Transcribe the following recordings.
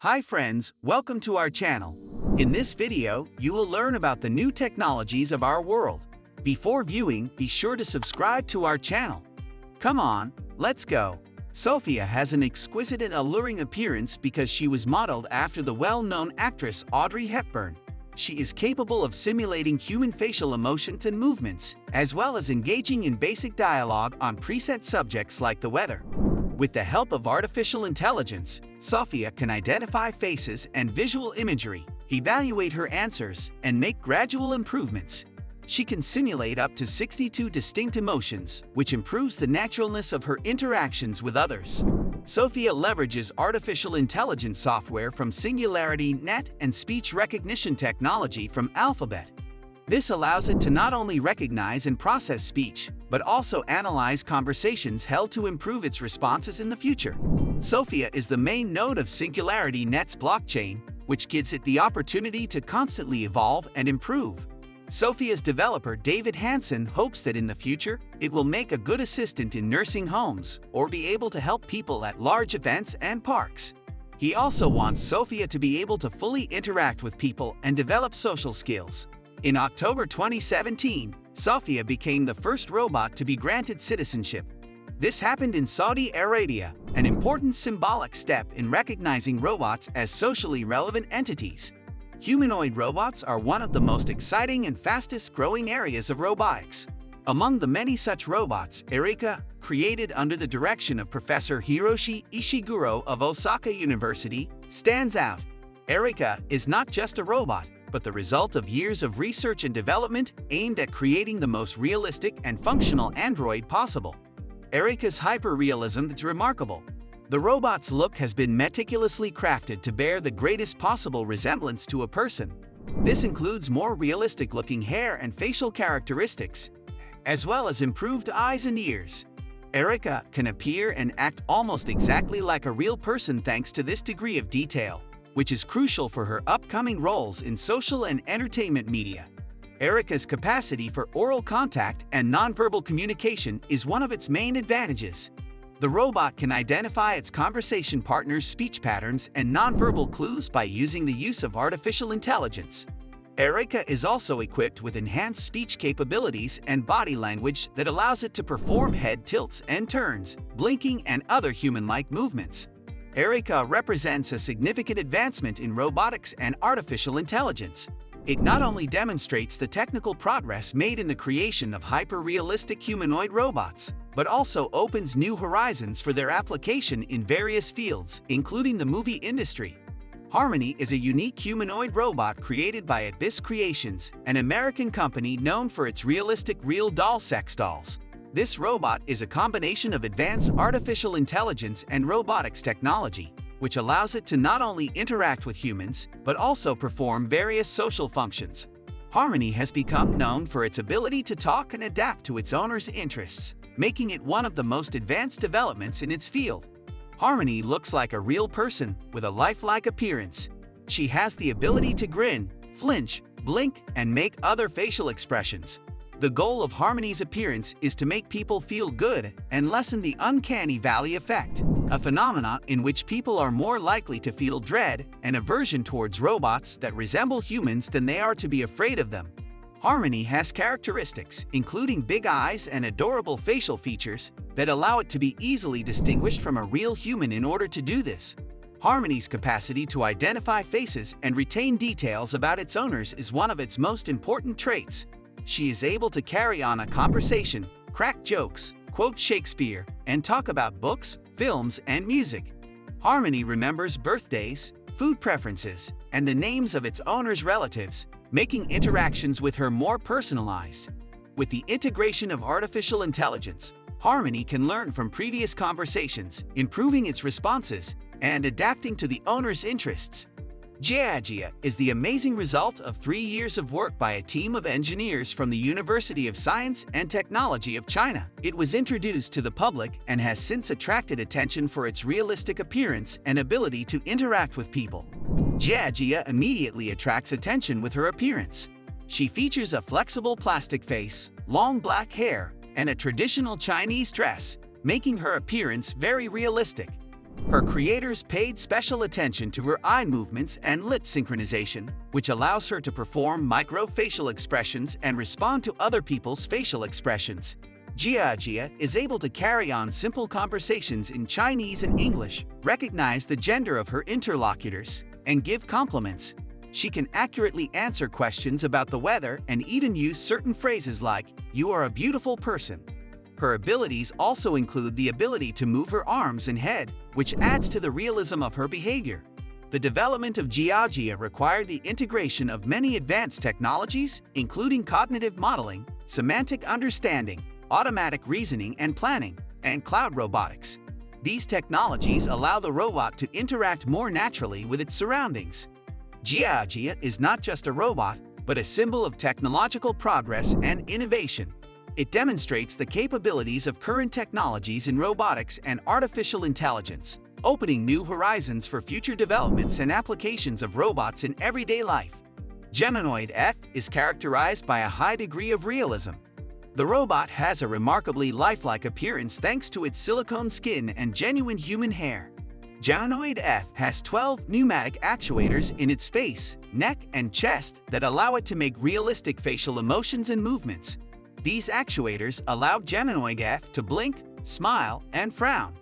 Hi friends, welcome to our channel. In this video, you will learn about the new technologies of our world. Before viewing, be sure to subscribe to our channel. Come on, let's go. Sophia has an exquisite and alluring appearance because she was modeled after the well-known actress Audrey Hepburn. She is capable of simulating human facial emotions and movements, as well as engaging in basic dialogue on preset subjects like the weather. With the help of artificial intelligence, Sophia can identify faces and visual imagery, evaluate her answers, and make gradual improvements. She can simulate up to 62 distinct emotions, which improves the naturalness of her interactions with others. Sophia leverages artificial intelligence software from SingularityNet and speech recognition technology from Alphabet. This allows it to not only recognize and process speech, but also analyze conversations held to improve its responses in the future. Sophia is the main node of SingularityNet's blockchain, which gives it the opportunity to constantly evolve and improve. Sophia's developer David Hansen hopes that in the future, it will make a good assistant in nursing homes or be able to help people at large events and parks. He also wants Sophia to be able to fully interact with people and develop social skills. In October 2017, Sophia became the first robot to be granted citizenship. This happened in Saudi Arabia, an important symbolic step in recognizing robots as socially relevant entities. Humanoid robots are one of the most exciting and fastest-growing areas of robotics. Among the many such robots, Erica, created under the direction of Professor Hiroshi Ishiguro of Osaka University, stands out. Erica is not just a robot, but the result of years of research and development aimed at creating the most realistic and functional android possible. Erica's hyper-realism is remarkable. The robot's look has been meticulously crafted to bear the greatest possible resemblance to a person. This includes more realistic-looking hair and facial characteristics, as well as improved eyes and ears. Erica can appear and act almost exactly like a real person thanks to this degree of detail, which is crucial for her upcoming roles in social and entertainment media. Erica's capacity for oral contact and nonverbal communication is one of its main advantages. The robot can identify its conversation partner's speech patterns and nonverbal clues by using the use of artificial intelligence. Erica is also equipped with enhanced speech capabilities and body language that allows it to perform head tilts and turns, blinking and other human-like movements. Erica represents a significant advancement in robotics and artificial intelligence. It not only demonstrates the technical progress made in the creation of hyper-realistic humanoid robots, but also opens new horizons for their application in various fields, including the movie industry. Harmony is a unique humanoid robot created by Abyss Creations, an American company known for its realistic real doll sex dolls. This robot is a combination of advanced artificial intelligence and robotics technology, which allows it to not only interact with humans, but also perform various social functions. Harmony has become known for its ability to talk and adapt to its owner's interests, making it one of the most advanced developments in its field. Harmony looks like a real person, with a lifelike appearance. She has the ability to grin, flinch, blink, and make other facial expressions. The goal of Harmony's appearance is to make people feel good and lessen the uncanny valley effect, a phenomenon in which people are more likely to feel dread and aversion towards robots that resemble humans than they are to be afraid of them. Harmony has characteristics, including big eyes and adorable facial features, that allow it to be easily distinguished from a real human in order to do this. Harmony's capacity to identify faces and retain details about its owners is one of its most important traits. She is able to carry on a conversation, crack jokes, quote Shakespeare, and talk about books, films, and music. Harmony remembers birthdays, food preferences, and the names of its owner's relatives, making interactions with her more personalized. With the integration of artificial intelligence, Harmony can learn from previous conversations, improving its responses, and adapting to the owner's interests. Jiajia is the amazing result of 3 years of work by a team of engineers from the University of Science and Technology of China. It was introduced to the public and has since attracted attention for its realistic appearance and ability to interact with people. Jiajia immediately attracts attention with her appearance. She features a flexible plastic face, long black hair, and a traditional Chinese dress, making her appearance very realistic. Her creators paid special attention to her eye movements and lip synchronization, which allows her to perform micro-facial expressions and respond to other people's facial expressions. Jiajia is able to carry on simple conversations in Chinese and English, recognize the gender of her interlocutors, and give compliments. She can accurately answer questions about the weather and even use certain phrases like, "You are a beautiful person." Her abilities also include the ability to move her arms and head, which adds to the realism of her behavior. The development of Jiajia required the integration of many advanced technologies, including cognitive modeling, semantic understanding, automatic reasoning and planning, and cloud robotics. These technologies allow the robot to interact more naturally with its surroundings. Jiajia is not just a robot, but a symbol of technological progress and innovation. It demonstrates the capabilities of current technologies in robotics and artificial intelligence, opening new horizons for future developments and applications of robots in everyday life. Geminoid F is characterized by a high degree of realism. The robot has a remarkably lifelike appearance thanks to its silicone skin and genuine human hair. Geminoid F has 12 pneumatic actuators in its face, neck, and chest that allow it to make realistic facial emotions and movements. These actuators allow Geminoid F to blink, smile, and frown.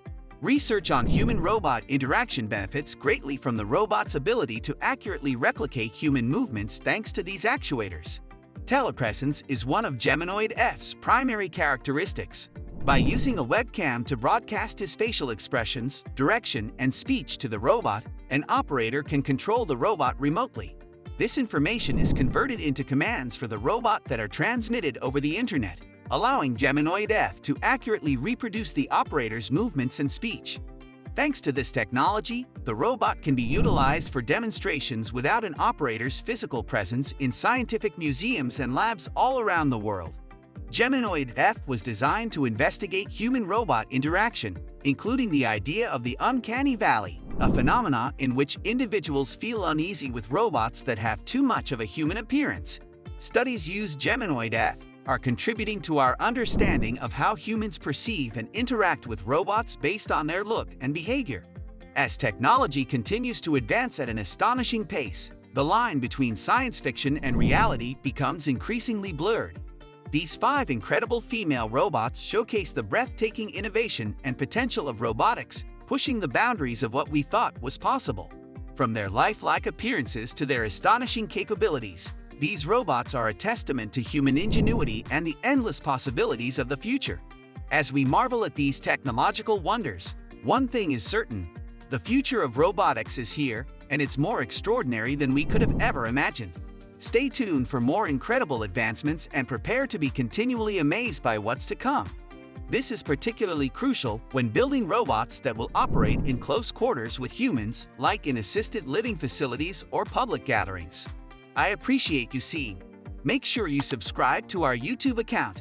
Research on human-robot interaction benefits greatly from the robot's ability to accurately replicate human movements thanks to these actuators. Telepresence is one of Geminoid F's primary characteristics. By using a webcam to broadcast his facial expressions, direction, and speech to the robot, an operator can control the robot remotely. This information is converted into commands for the robot that are transmitted over the internet, allowing Geminoid F to accurately reproduce the operator's movements and speech. Thanks to this technology, the robot can be utilized for demonstrations without an operator's physical presence in scientific museums and labs all around the world. Geminoid F was designed to investigate human-robot interaction, including the idea of the uncanny valley, a phenomenon in which individuals feel uneasy with robots that have too much of a human appearance. Studies use Geminoid F are contributing to our understanding of how humans perceive and interact with robots based on their look and behavior. As technology continues to advance at an astonishing pace, the line between science fiction and reality becomes increasingly blurred. These 5 incredible female robots showcase the breathtaking innovation and potential of robotics, pushing the boundaries of what we thought was possible. From their lifelike appearances to their astonishing capabilities, these robots are a testament to human ingenuity and the endless possibilities of the future. As we marvel at these technological wonders, one thing is certain: the future of robotics is here, and it's more extraordinary than we could have ever imagined. Stay tuned for more incredible advancements and prepare to be continually amazed by what's to come. This is particularly crucial when building robots that will operate in close quarters with humans, like in assisted living facilities or public gatherings. I appreciate you seeing. Make sure you subscribe to our YouTube account